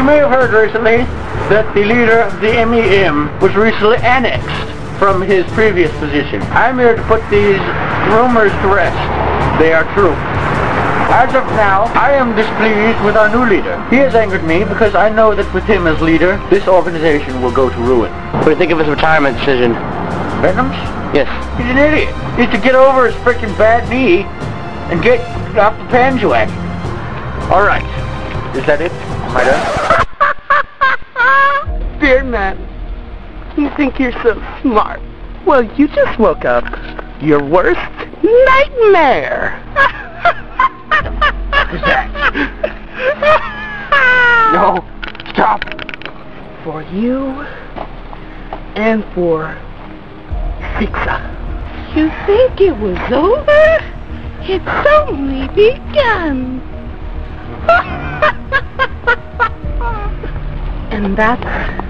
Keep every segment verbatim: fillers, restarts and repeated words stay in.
You may have heard recently that the leader of the M E M was recently annexed from his previous position. I'm here to put these rumors to rest. They are true. As of now, I am displeased with our new leader. He has angered me because I know that with him as leader, this organization will go to ruin. What do you think of his retirement decision? Beckham's? Yes. He's an idiot. He needs to get over his freaking bad knee and get off the Panjuac. All right. Is that it? Am I done? Beardman, you think you're so smart. Well, you just woke up. Your worst nightmare. Is that? No, stop. For you and for Sixa. You think it was over? It's only begun. And that's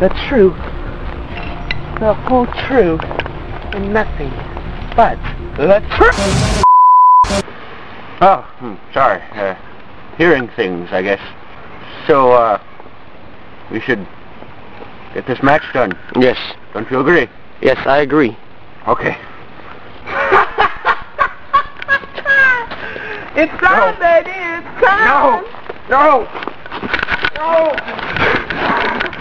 the truth. The whole truth and nothing but the truth. Oh, hmm, sorry. Uh, hearing things, I guess. So, uh, we should get this match done. Yes. Don't you agree? Yes, I agree. Okay. It's time, no. Baby. It's time. No. No. No.